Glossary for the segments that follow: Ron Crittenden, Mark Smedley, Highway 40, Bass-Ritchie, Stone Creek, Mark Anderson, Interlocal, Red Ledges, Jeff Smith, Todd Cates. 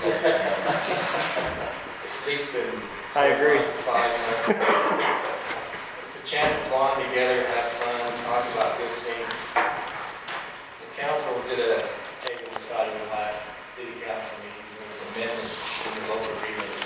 It's at least been five months. It's a chance to bond together, have fun, talk about good things. The council did a table beside the last city council meeting with amendments to the local agreement.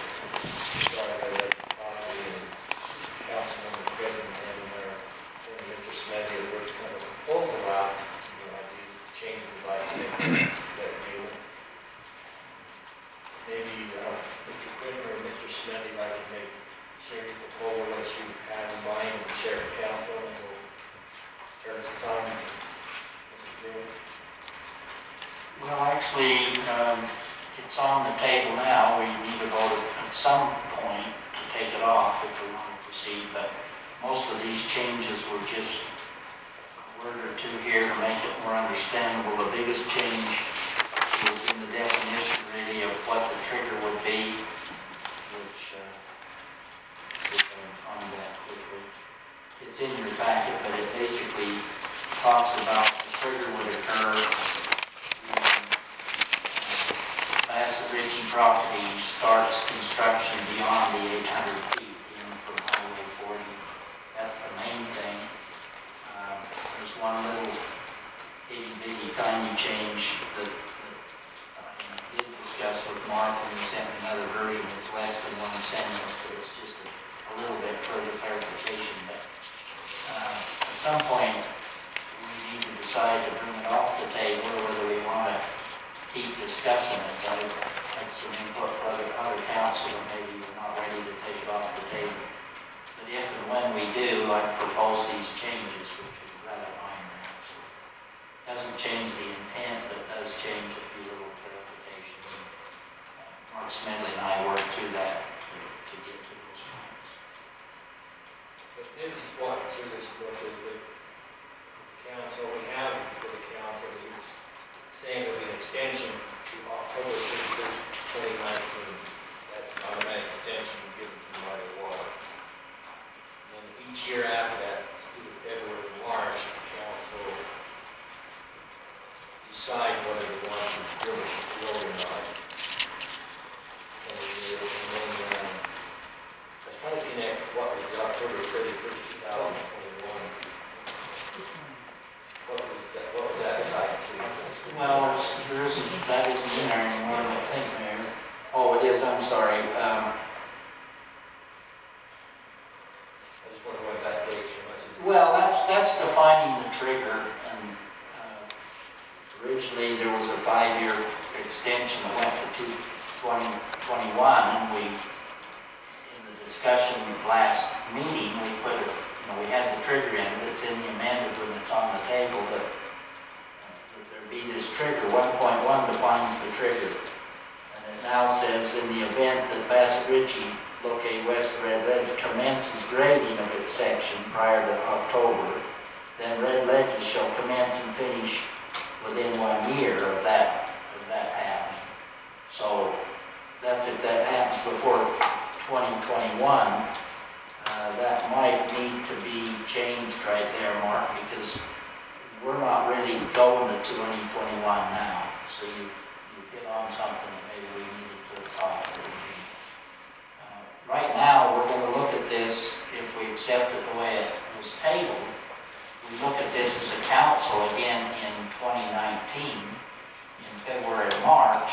It's on the table now. We need to vote at some point to take it off if we want to proceed, but most of these changes were just a word or two here to make it more understandable. The biggest change was in the definition, really, of what the trigger would be, which it's in your packet, but it basically talks about the trigger would occur. Bass-Ritchie property starts construction beyond the 800 feet in from Highway 40. That's the main thing. There's one little itty-bitty tiny change that I did discuss with Mark, and he sent another version that's less than one sentence, but it's just a little bit further clarification. But at some point, we need to decide to bring it off the table or whether we want to keep discussing it. That would take some input for other council, and maybe we're not ready to take it off the table. But if and when we do, I propose these changes, which is rather minor, actually. Doesn't change the intent, but does change a few little clarifications. Mark Smedley and I worked through that to get to those points. But maybe just walk through this much as the council we have for the council. Saying it would be an extension to October 31st, 2019. That's an automatic extension given to the right of water. And then each year after that, through February and March, the council decide whether they want to drill it or not. And then I was trying to connect what was the October 31st, 2021. What was that tied to? Well, that isn't in there anymore, I don't think, Mayor. Oh, it is, I'm sorry. I just wonder what that date was. Well, that's defining the trigger. And originally there was a 5-year extension that went to 2021, and we, in the discussion last meeting, we put it, we had the trigger in it. It's in the amended when it's on the table, but be this trigger. 1.1 defines the trigger, and it now says, in the event that Bass-Ritchie, located west of Red Ledges, commences grading of its section prior to October, then Red Ledges shall commence and finish within 1 year of that happening. So that's if that happens before 2021. That might need to be changed right there, Mark, because we're not really going to 2021 now, so you hit on something that maybe we needed to apply for. Right now, we're going to look at this, if we accept it the way it was tabled, we look at this as a council again in 2019, in February and March,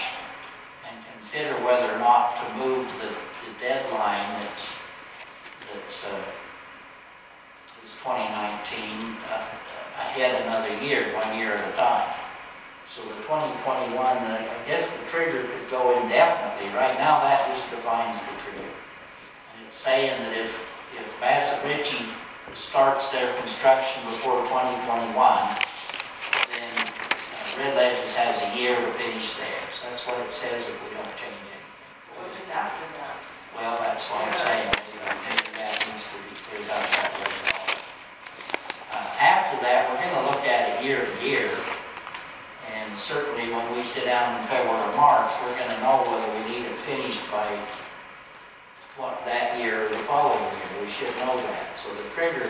and consider whether or not to move the deadline that's 2019 ahead another year, 1 year at a time. So the 2021, I guess the trigger could go indefinitely. Right now that just defines the trigger. And it's saying that if Bass-Ritchie starts their construction before 2021, then Red Ledges has a year to finish theirs. That's what it says if we don't change anything. What if it's after that? Well, that's what I'm saying. Maybe that needs to be cleared up that way. After that, we're going to look at it year to year, and certainly when we sit down in February or March, we're going to know whether we need it finished by that year or the following year. We should know that. So the trigger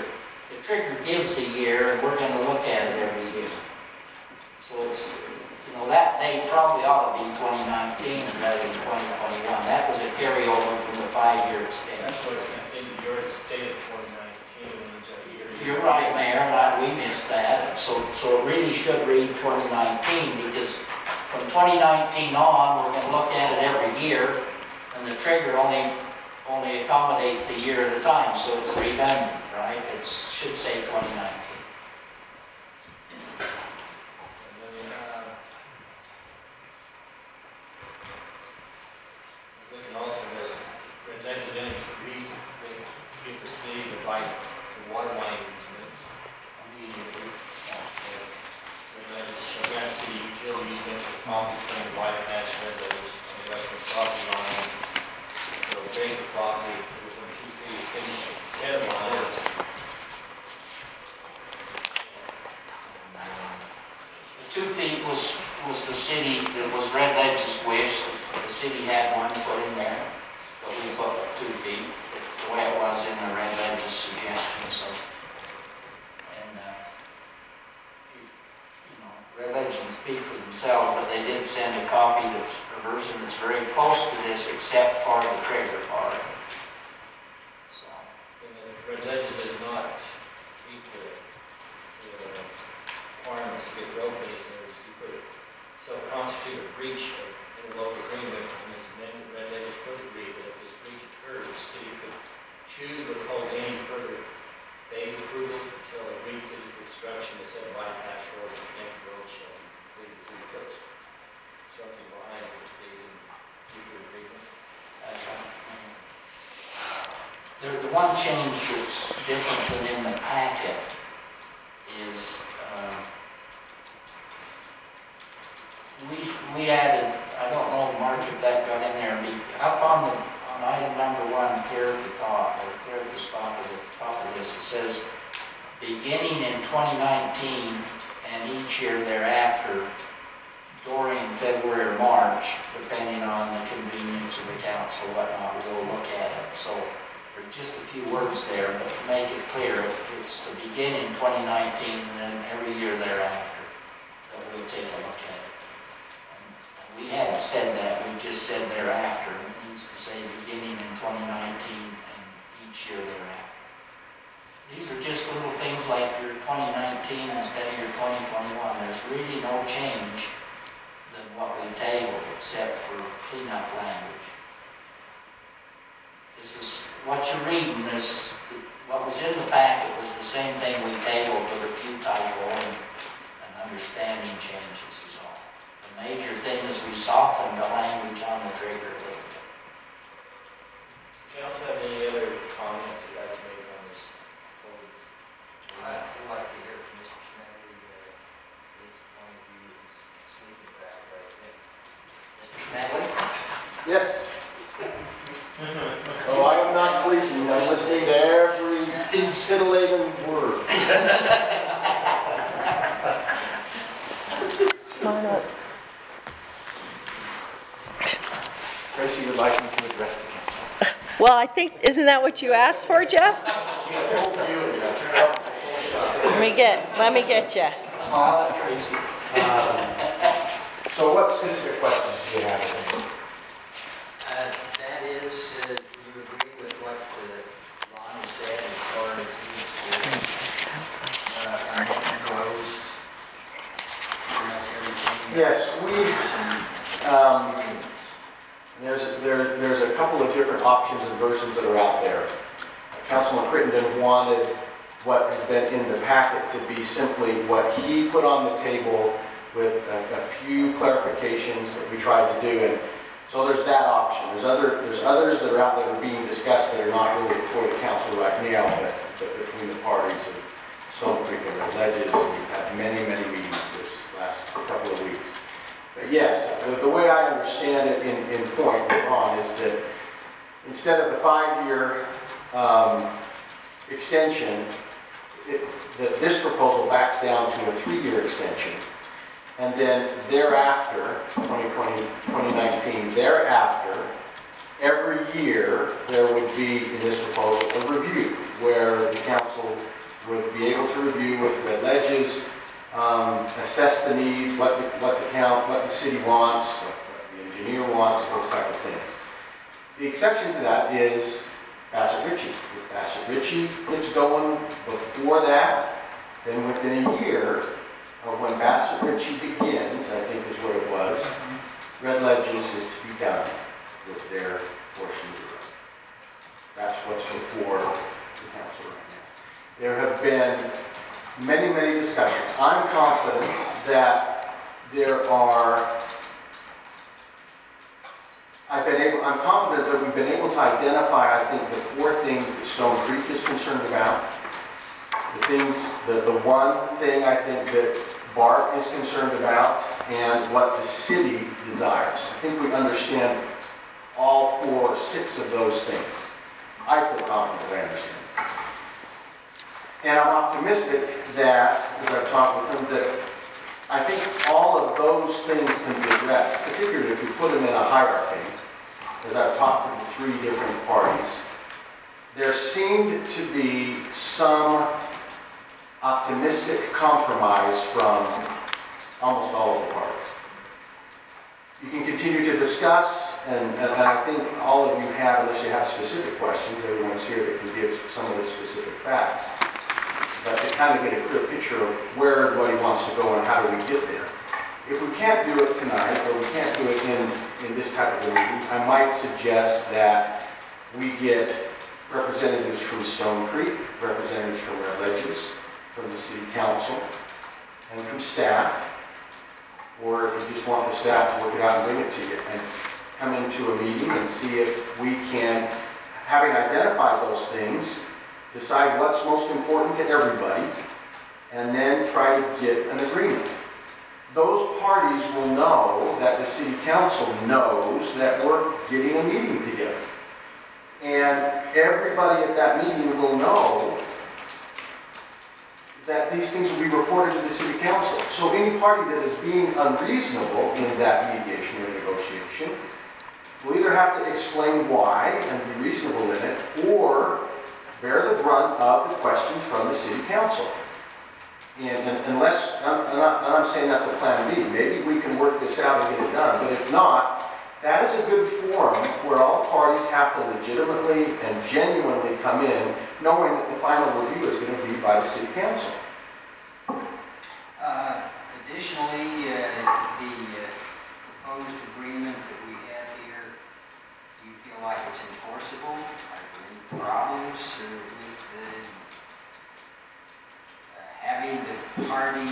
gives a year, and we're going to look at it every year. So it's, that that date probably ought to be 2019 rather than 2021. That was a carryover from the 5-year extension. That's what it's continued. Yours is dated 2019. You're right, Mayor. We missed that. So it really should read 2019, because from 2019 on, we're going to look at it every year, and the trigger only accommodates a year at a time, so it's redundant, right? It should say 2019. One change that's different than in the packet is we added, I don't know, Mark, if that got in there, up on item number 1, clear at the top, or clear at the top of this, it says, beginning in 2019 and each year thereafter, during February or March, depending on the convenience of the council, whatnot, we'll look at it. So, just a few words there, but to make it clear, it's to begin in 2019 and then every year thereafter that we'll take a look at it. And we hadn't said that, we just said thereafter. It means to say beginning in 2019 and each year thereafter. These are just little things like your 2019 instead of your 2021. There's really no change than what we tabled except for cleanup language. This is what you're reading. This, what was in the packet was the same thing we tabled with a few typo and understanding changes is all. The major thing is we softened the language on the trigger a little bit. Do you also have any other comments you'd like to make on this? I'd like to hear from Mr. Smedley his point of view is sleeping back right there. Mr. Smedley? Yes. Oh, I am not sleeping. I'm listening to every scintillating word. Tracy would like me to address the council. Well, I think, isn't that what you asked for, Jeff? Let me get you. Smile at Tracy. So what specific questions do you have? Yes, we there's a couple of different options and versions that are out there. Councilman Crittenden wanted what has been in the packet to be simply what he put on the table with a few clarifications that we tried to do. And so there's that option. There's others that are out there being discussed that are not really before the council right now, but between the parties of Stone Creek and Red Ledges. We've had many meetings this last couple of weeks. But yes, the way I understand it in point on is that instead of the 5-year extension, this proposal backs down to a 3-year extension. And then thereafter, 2020, 2019, thereafter, every year there would be, in this proposal, a review where the council would be able to review with Red Ledges assess the needs, what the city wants, what the engineer wants, those type of things. The exception to that is Bass-Ritchie. If Bass-Ritchie gets going before that, then within a year of when Bass-Ritchie begins, I think is what it was, Red Ledges is to be done with their portion of the road. That's what's before the council right now. There have been many, many discussions. I'm confident that there are, I'm confident that we've been able to identify, I think, the four things that Stone Creek is concerned about. The things, the one thing I think that Bart is concerned about, and what the city desires. I think we understand all four or six of those things. I feel confident I understand. And I'm optimistic that, as I've talked with them, that I think all of those things can be addressed, particularly if you put them in a hierarchy. As I've talked to the three different parties, there seemed to be some optimistic compromise from almost all of the parties. You can continue to discuss, and I think all of you have, unless you have specific questions, everyone's here that can give some of the specific facts, but to kind of get a clear picture of where everybody wants to go and how do we get there. If we can't do it tonight, or we can't do it in this type of meeting, I might suggest that we get representatives from Stone Creek, representatives from Red Ledges, from the city council, and from staff, or if you just want the staff to work it out and bring it to you, and come into a meeting and see if we can, having identified those things, decide what's most important to everybody, and then try to get an agreement. Those parties will know that the city council knows that we're getting a meeting together. And everybody at that meeting will know that these things will be reported to the city council. So any party that is being unreasonable in that mediation or negotiation will either have to explain why and be reasonable in it, or bear the brunt of the questions from the city council. And unless, I'm saying that's a plan B, maybe we can work this out and get it done, but if not, that is a good forum where all parties have to legitimately and genuinely come in, knowing that the final review is going to be by the city council. Additionally, the proposed agreement that we have here, do you feel like it's enforceable? Are there any problems with having the parties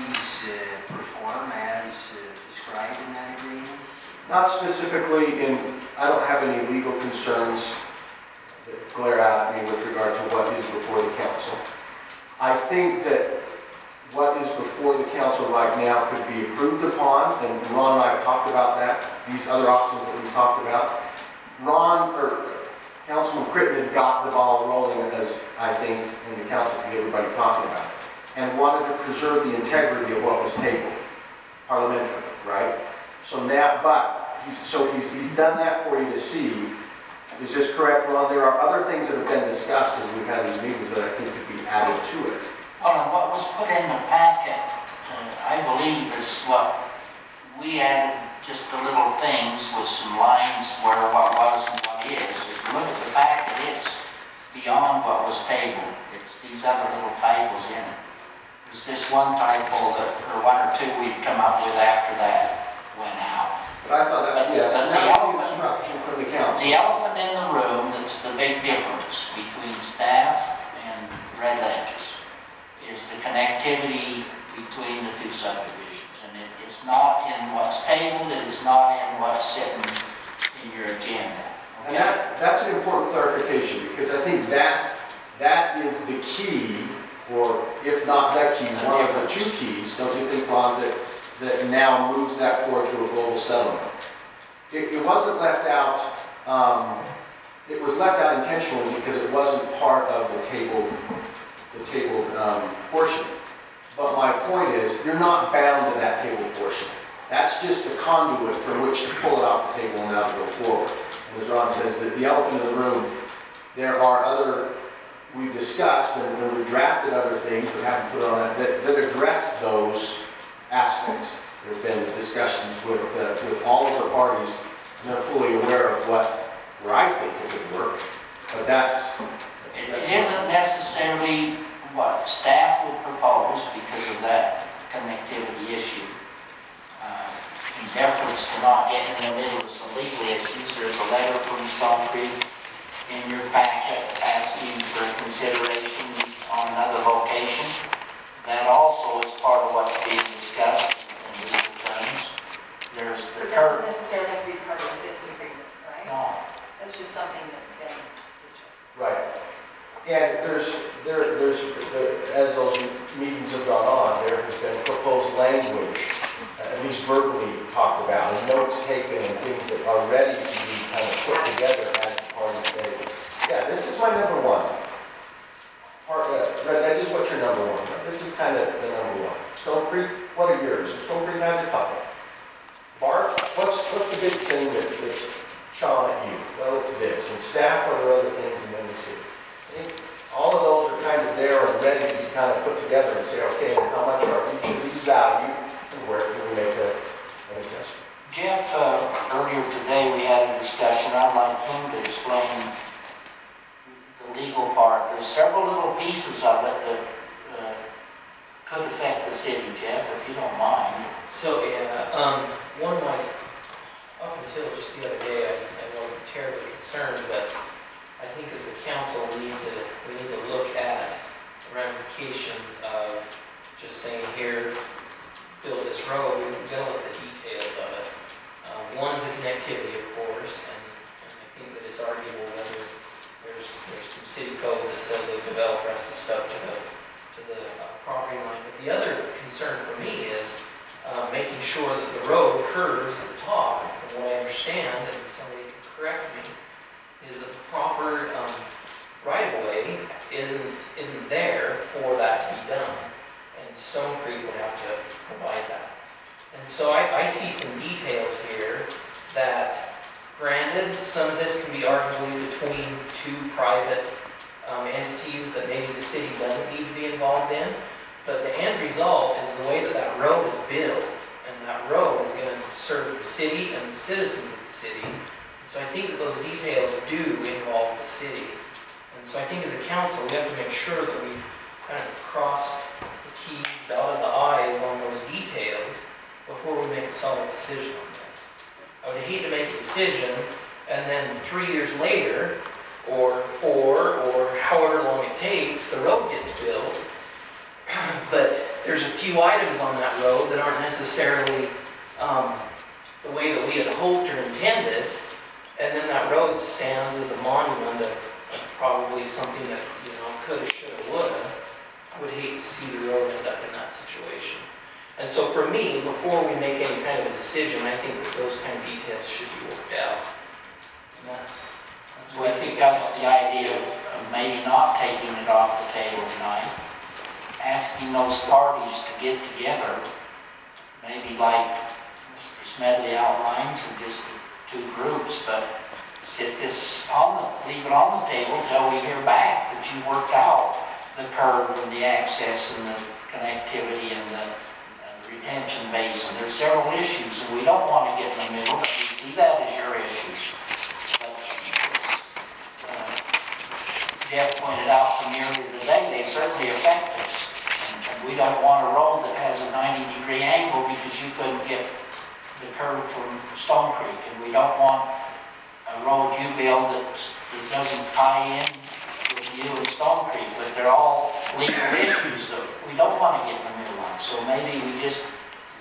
perform as described in that agreement? Not specifically, and I don't have any legal concerns that glare out at me with regard to what is before the council. I think that what is before the council right now could be improved upon, and Ron and I have talked about that, these other options that we talked about. Ron, or Councilman Crittenden, got the ball rolling as I think in the council could get everybody talking about it, and wanted to preserve the integrity of what was tabled, parliamentary, right? So now, he's done that for you to see. Is this correct, Ron? There are other things that have been discussed as we've had these meetings that I think could be added to it. Well, what was put in the packet, I believe, is what we added, just the little things with some lines where what was and what is. If you look at the packet, it's beyond what was tabled. It's these other little typos in it. There's this one typo that, or one or two we've come up with after that went out. But I thought that, yes, but the instruction from the council. The elephant in the room, that's the big difference between staff and Red Ledges, is the connectivity between the two subdivisions. And it is not in what's tabled, it is not in what's sitting in your agenda. Okay? And that's an important clarification, because I think that is the key, or if not that key, one of the two keys, don't you think, Ron, that now moves that forward to a global settlement. It wasn't left out, it was left out intentionally because it wasn't part of the tabled portion. But my point is, you're not bound to that tabled portion. That's just the conduit from which to pull it off the table and now to go forward. And as Ron says, the elephant in the room, there are other, we've discussed and we've drafted other things that haven't put on that address those aspects. There have been discussions with all of the parties, and they're fully aware of where I think it would work. But that's it isn't necessarily what staff will propose because of that connectivity issue. In deference to not getting in the middle of some legal issues, there's a letter from Stone Creek in your packet asking for consideration on another location. That also is part of what's being discussed in legal terms. There's the current. It doesn't necessarily have to be part of this agreement, right? No. That's just something that's been suggested. Right. And as those meetings have gone on, there has been proposed language, at least verbally talked about, and notes taken and things that are ready to be kind of put together as the parties say, yeah, this is my number one. That is what your number one. This is kind of the number one. Stone Creek, what are yours? Stone Creek has a couple. Bart, what's the big thing that's shot at you? Well, it's this. And staff, what are other things, and then the city. Okay? All of those are kind of there and ready to be kind of put together and say, okay, and how much are each of these value, and where can we make an adjustment? Jeff, earlier today we had a discussion. I'd like him to explain the legal part. There's several little pieces of it that could affect the city, Jeff, if you don't mind. So, yeah, one like up until just the other day, I wasn't terribly concerned, but I think as the council, we need to look at the ramifications of just saying, here, build this road. We're dealing with the details of it. One is the connectivity, of course, and I think that it's arguable whether there's some city code that says they develop rest of stuff to the property line. But the other concern for me is making sure that the road curves at the top. From what I understand, and somebody can correct me, is the proper right-of-way isn't there for that to be done, and Stone Creek would have to provide that. And so I see some details here that, granted, some of this can be arguably between two private entities that maybe the city doesn't need to be involved in, but the end result is the way that that road is built, and that road is going to serve the city and the citizens of the city. So I think that those details do involve the city. And so I think as a council, we have to make sure that we kind of cross the T's, dotted the I's on those details before we make a solid decision on this. I would hate to make a decision and then 3 years later, or 4, or however long it takes, the road gets built. But there's a few items on that road that aren't necessarily the way that we had hoped or intended. And then that road stands as a monument of probably something that, you know, coulda, shoulda, woulda. I would hate to see the road end up in that situation. And so for me, before we make any kind of a decision, I think that those kind of details should be worked out. And that's what I think that's the idea of maybe not taking it off the table tonight. Asking those parties to get together, maybe like Mr. Smedley outlines, and just two groups, but leave it on the table until we hear back that you worked out the curb and the access and the connectivity and the retention basin. There's several issues, and we don't want to get in the middle, but we see that as your issues. But Jeff pointed out from earlier today, they certainly affect us. And we don't want a road that has a 90-degree angle because you couldn't get the curve from Stone Creek, and we don't want a road you build that doesn't tie in with you and Stone Creek, but they're all legal issues that we don't want to get in the middle of. So maybe we just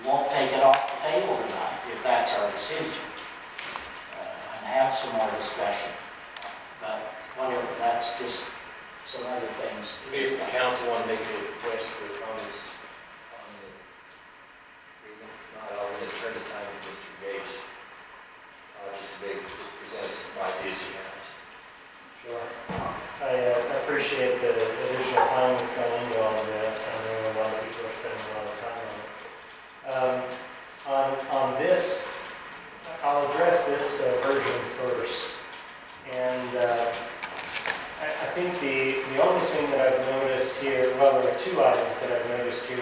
won't take it off the table tonight if that's our decision, and have some more discussion. But whatever, that's just some other things. If the council want to make a request for comments. I'm going to turn the time to Mr. Gates, just to present some ideas he has. Sure. I appreciate the additional time that's gone into all of this. I know a lot of people are spending a lot of time on it. On this, I'll address this version first. And I think the only thing that I've noticed here, well, there are two items that I've noticed here.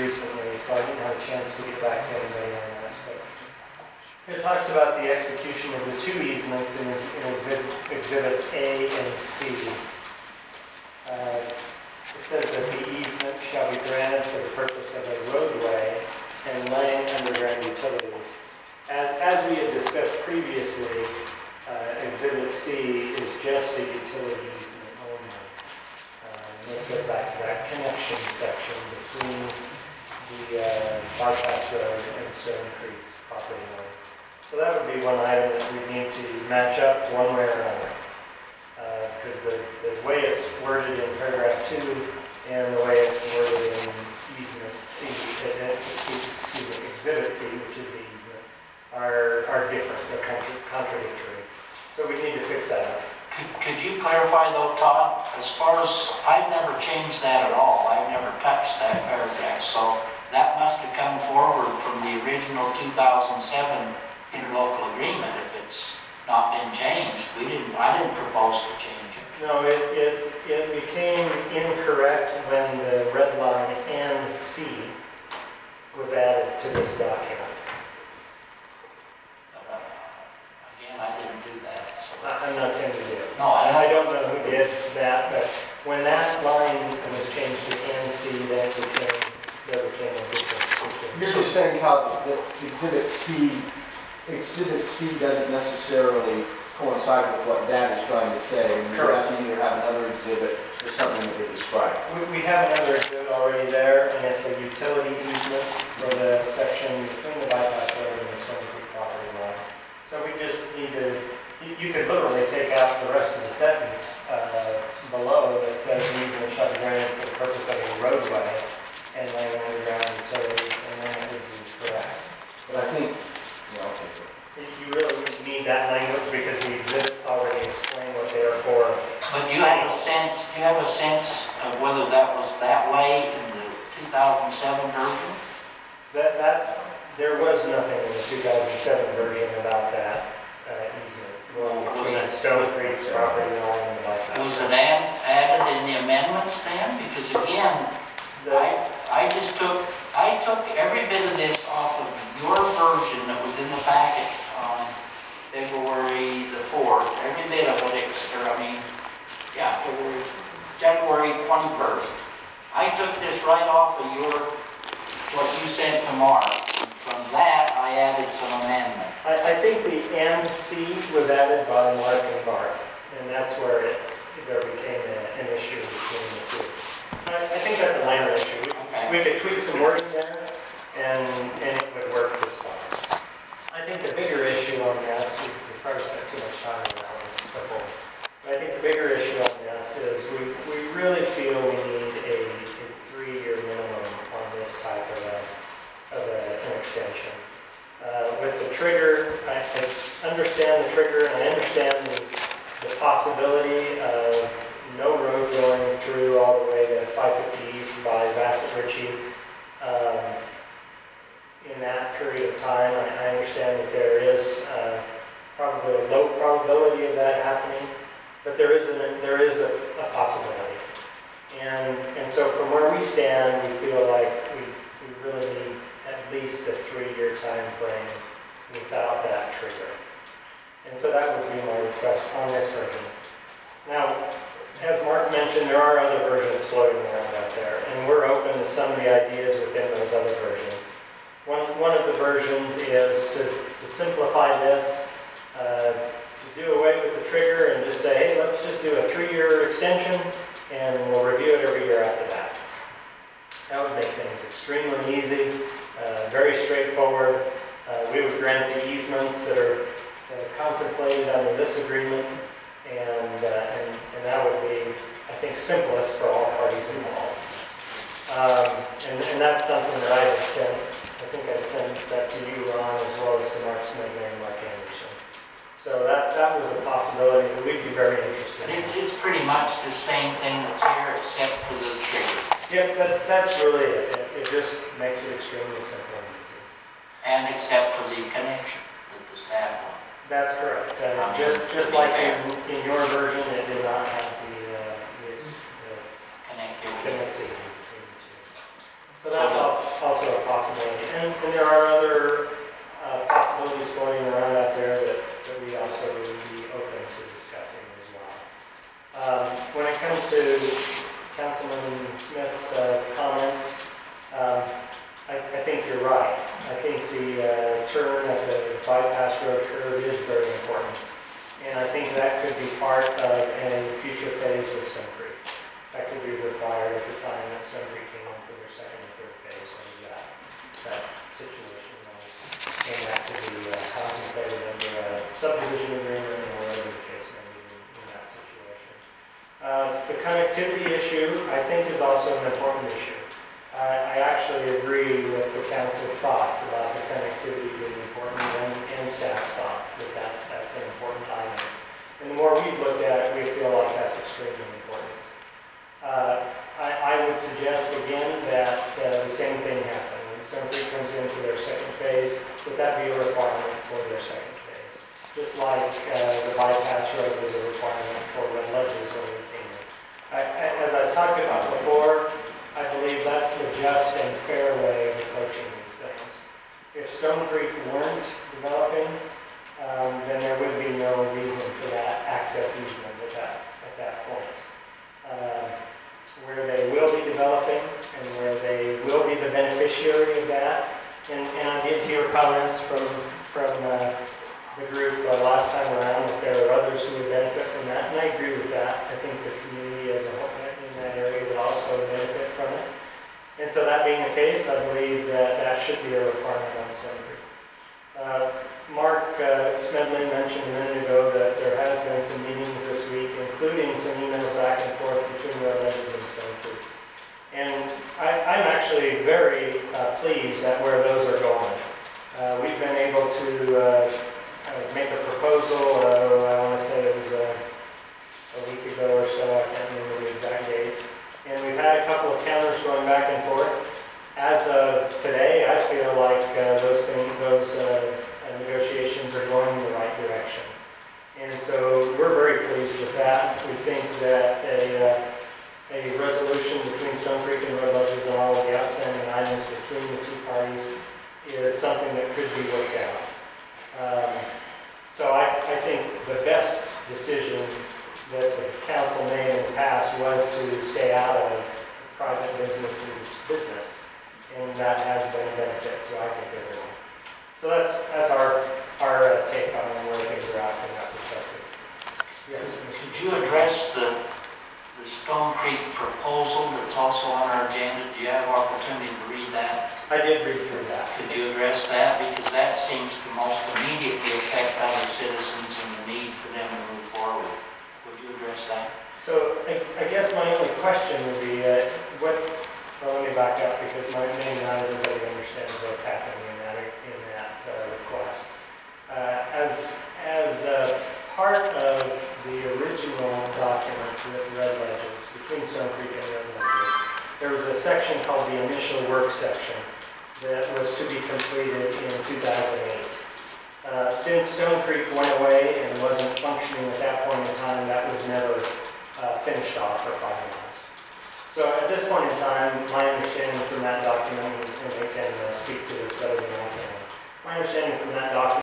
recently, so I didn't have a chance to get back to anybody on that aspect. It talks about the execution of the two easements in Exhibits A and C. It says that the easement shall be granted for the purpose of a roadway and laying underground utilities. As we had discussed previously, Exhibit C is just a utility easement only. This goes back to that connection section between the bypass road and Stone Creek's property line. So that would be one item that we need to match up one way or another. Because the way it's worded in paragraph 2 and the way it's worded in easement C, Exhibit C, which is the easement, are different, they're contradictory. So we need to fix that up. Could you clarify though, Todd, as far as, I've never changed that at all, I've never touched that paragraph, so that must have come forward from the original 2007 interlocal agreement if it's not been changed. I didn't propose to change it. No, it became incorrect when the red line and C was added to this document. Again, I didn't do that. So I'm not saying you did. No, I don't know who did that, but when that line was changed to and C, that became a difference. You're just saying, Todd, that Exhibit C doesn't necessarily coincide with what Dan is trying to say. Correct. You either have another exhibit or something that they describe. We have another exhibit already there, and it's a utility easement for the section between the bypass road and the Stone Creek property line. So we just need to, you could literally take out the rest of the sentence below that says the easement shall be granted for the purpose of a roadway and laying underground utilities, and then it would be correct. But I think you really need that language because the exhibits already explain what they are for. But do you have a sense of whether that was that way in the 2007 version? There was nothing in the 2007 version about that easement. Well, was it Stone Creek's property line about that? Was it added in the amendments then? Because again, I took every bit of this off of your version that was in the packet on February 4th. Every bit of it, January 21st. I took this right off of what you sent to Mark. From that, I added some amendment. I think the MC was added by Mark and Mark, and that's where there became an issue between the two. I think that's a minor issue. We could tweak some wording there, and it would work this far. I think the bigger issue on this, we probably spent too much time on that one, it's simple. But I think the bigger issue on this is we really feel we need a 3-year minimum on this type of an extension. With the trigger, I understand the trigger, and I understand the possibility of no road going through all the way to 550 East by Bass-Ritchie. In that period of time, I understand that there is probably a low probability of that happening, but there is a possibility. And so from where we stand, we feel like we really need at least a 3-year time frame without that trigger. And so that would be my request on this version. Now, as Mark mentioned, there are other versions floating around out there, and we're open to some of the ideas within those other versions. One of the versions is to simplify this, to do away with the trigger and just say, hey, let's just do a 3-year extension, and we'll review it every year after that. That would make things extremely easy, very straightforward. We would grant the easements that are contemplated under this agreement, and that would be, I think, simplest for all parties involved. And that's something that I would send. I think I'd send that to you, Ron, as well as to Mark Smedley and Mark Anderson. So that was a possibility that we'd be very interested in. It's pretty much the same thing that's here, except for the triggers. Yeah, that's really it. It just makes it extremely simple and easy. And except for the connection with the staff one. That's correct. Just like in your version, it did not have the connectivity. So that's all. also a possibility. And there are other possibilities floating around out there that we also would be open to discussing as well. When it comes to Councilman Smith's comments, I think you're right. I think the turn at the bypass road curve is very important. And I think that could be part of a future phase with Stone Creek. That could be required at the time that Stone Creek came in for their second and third phase of that situation. And that could be contemplated under a subdivision agreement or whatever the case may be in that situation. The connectivity issue, I think, is also an important issue. I actually agree with the council's thoughts about the connectivity being important and staff's thoughts that's an important item. And the more we've looked at it, we feel like that's extremely important. I would suggest again that the same thing happens. When Stone Creek comes in for their second phase, would that be a requirement for their second phase? Just like the bypass road was a requirement for Red Ledges when we came in. As I've talked about before, I believe that's the just and fair way of approaching these things. If Stone Creek weren't developing, then there would be no reason for that access easement at that point. Where they will be developing and where they will be the beneficiary of that. And I did hear comments from the group last time around that there are others who would benefit from that, and I agree with that. I think the community as a whole in that area would also benefit from it. And so that being the case, I believe that should be a requirement on Stone Creek. Mark Smedley mentioned a minute ago that there has been some meetings this week, including some emails back and forth between Red Ledges and Stone Creek. And I'm actually very pleased at where those are going. We've been able to make a proposal, I want to say it was a week ago or so, I can't remember the exact date. And we've had a couple of counters going back and forth. As of today, I feel like those negotiations are going in the right direction. And so we're very pleased with that. We think that a resolution between Stone Creek and Red Ledges on all of the outstanding items between the two parties is something that could be worked out. So I think the best decision that the council made in the past was to stay out of private businesses' business. And that has been a benefit to, I think, everyone. So that's our take on where things are at from that perspective. Yes? Could you address the Stone Creek proposal that's also on our agenda? Do you have an opportunity to read that? I did read through that. Could you address that? Because that seems to most immediately affect other citizens and the need for them to move forward. Would you address that? So I guess my only question would be, well, let me back up because not everybody understands what's happening in that request. As part of the original documents with Red Ledges, between Stone Creek and Red Ledges, there was a section called the initial work section that was to be completed in 2008. Since Stone Creek went away and wasn't functioning at that point in time, that was never finished off or finalized. So at this point in time, my understanding from that document, and they can speak to this better than I can, my understanding from that document